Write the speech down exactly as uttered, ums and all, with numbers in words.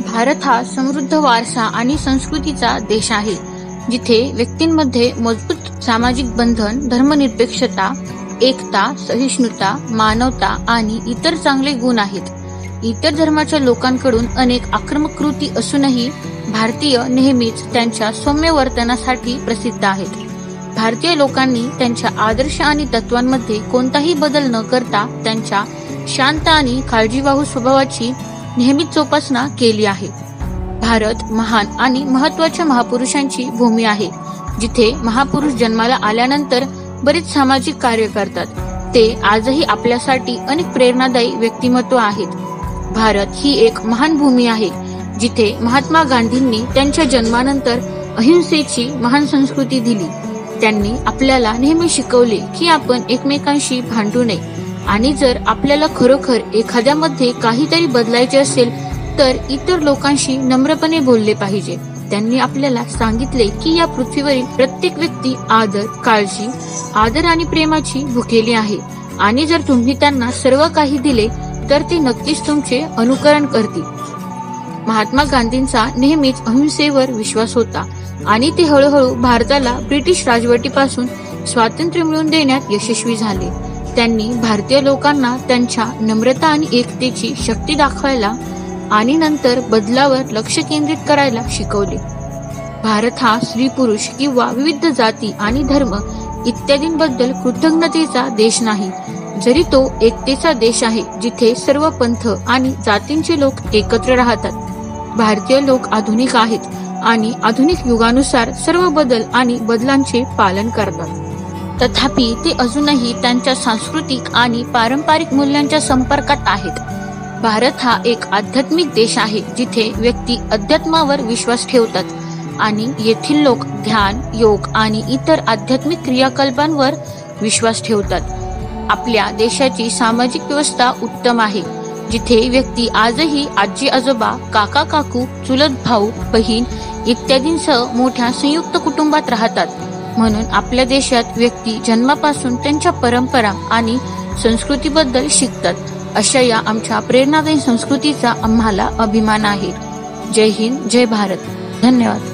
भारत हा समृद्ध वारसा आणि संस्कृतीचा देश आहे, जिथे व्यक्तींमध्ये मजबूत सामाजिक बंधन, धर्मनिरपेक्षता, एकता, सहिष्णुता, मानवता आणि इतर चांगले गुण आहेत. इतर धर्माच्या लोकांकडून अनेक आक्रमक कृती असूनही भारतीय नेहमीच त्यांच्या सौम्य वर्तनासाठी प्रसिद्ध आहेत. भारतीय लोकांनी त्यांच्या आदर्श आणि तत्वांमध्ये कोणताही बदल न करता त्यांच्या शांत आणि काळजीवाहू स्वभावाची नेहमीच जोपासना केली आहे. भारत महान आणि महत्त्वाच्या महापुरुषांची भूमी आहे, जिथे महापुरुष जन्माला आल्यानंतर बरेच सामाजिक कार्य करतात. ते आजही आपल्यासाठी अनेक प्रेरणादायी व्यक्तिमत्व आहेत. भारत ही एक महान भूमी आहे, जिथे महात्मा गांधींनी त्यांच्या जन्मानंतर अहिंसेची महान संस्कृती दिली. त्यांनी आपल्याला नेहमी शिकवले की आपण एकमेकांशी भांडू नये, आणि जर आपल्याला खरोखर एखाद्यामध्ये काहीतरी बदलायचे असेल तर इतर लोकांशी नम्रपणे बोलले पाहिजे. त्यांनी आपल्याला सांगितले की या पृथ्वीवरील प्रत्येक व्यक्ती आदर, काळजी, आदर आणि प्रेमाची भुकेली आहे, आणि जर तुम्ही त्यांना सर्व काही दिले तर ते नक्कीच तुमचे अनुकरण करतील. महात्मा गांधींचा नेहमीच अहिंसेवर विश्वास होता, आणि ते हळूहळू भारताला ब्रिटिश राजवटीपासून स्वातंत्र्य मिळवून देण्यात यशस्वी झाले. त्यांनी भारतीय लोकांना त्यांच्या नम्रता आणि एकतेची शक्ती दाखवायला आणि नंतर बदलावर लक्ष केंद्रित करायला शिकवले. भारत हा स्त्री पुरुष किंवा विविध जाती आणि धर्म इत्यादींबद्दल कृतज्ञतेचा देश नाही, जरी तो एकतेचा देश आहे जिथे सर्व पंथ आणि जातींचे लोक एकत्र राहतात. भारतीय लोक आधुनिक आहेत आणि आधुनिक युगानुसार सर्व बदल आणि बदलांचे पालन करतात. तथापि ते अजूनही त्यांच्या सांस्कृतिक आणि पारंपरिक मूल्यांच्या संपर्कात आहेत. भारत हा एक आध्यात्मिक देश आहे, जिथे व्यक्ती अध्यात्मावर विश्वास ठेवतात, आणि येथील लोक ध्यान, योग आणि इतर आध्यात्मिक क्रियाकलापांवर विश्वास ठेवतात. आपल्या देशाची सामाजिक व्यवस्था उत्तम आहे, जिथे व्यक्ती आजही आजी आजोबा, काका काकू, चुलत भाऊ बहीण इत्यादींसह मोठ्या संयुक्त कुटुंबात राहतात. म्हणून आपल्या देशात व्यक्ती जन्मापासून त्यांच्या परंपरा आणि संस्कृतीबद्दल शिकतात. अशा या आमच्या प्रेरणादायी संस्कृतीचा आम्हाला अभिमान आहे. जय हिंद, जय भारत. धन्यवाद.